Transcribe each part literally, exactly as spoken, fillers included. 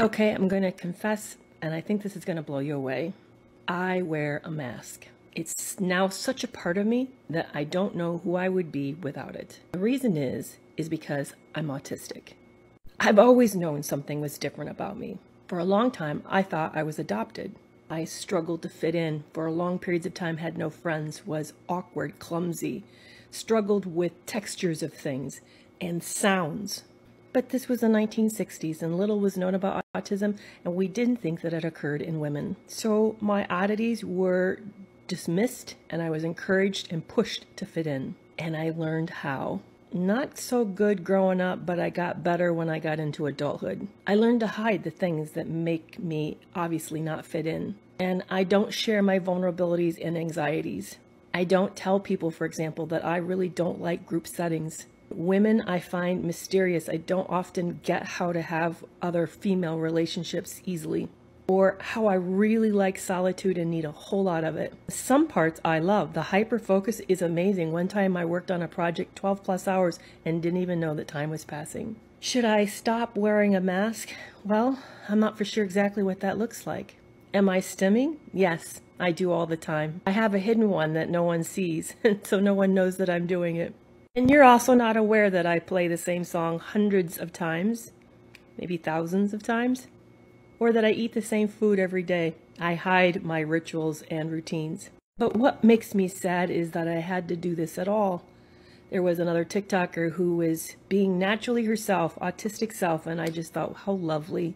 Okay, I'm going to confess, and I think this is going to blow you away. I wear a mask. It's now such a part of me that I don't know who I would be without it. The reason is, is because I'm autistic. I've always known something was different about me. For a long time, I thought I was adopted. I struggled to fit in for long periods of time, had no friends, was awkward, clumsy, struggled with textures of things and sounds. But this was the nineteen sixties and little was known about autism, and we didn't think that it occurred in women. So my oddities were dismissed and I was encouraged and pushed to fit in. And I learned how. Not so good growing up, but I got better when I got into adulthood. I learned to hide the things that make me obviously not fit in. And I don't share my vulnerabilities and anxieties. I don't tell people, for example, that I really don't like group settings. Women I find mysterious. I don't often get how to have other female relationships easily, or how I really like solitude and need a whole lot of it. Some parts I love. The hyper focus is amazing. One time I worked on a project twelve plus hours and didn't even know that time was passing. Should I stop wearing a mask? Well, I'm not for sure exactly what that looks like. Am I stimming? Yes, I do all the time. I have a hidden one that no one sees, so no one knows that I'm doing it. And you're also not aware that I play the same song hundreds of times, maybe thousands of times, or that I eat the same food every day. I hide my rituals and routines. But what makes me sad is that I had to do this at all. There was another TikToker who was being naturally herself, autistic self, and I just thought, how lovely,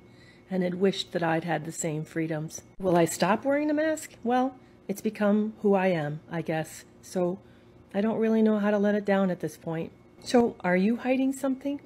and had wished that I'd had the same freedoms. Will I stop wearing the mask? Well, it's become who I am, I guess. So I don't really know how to let it down at this point. So, are you hiding something?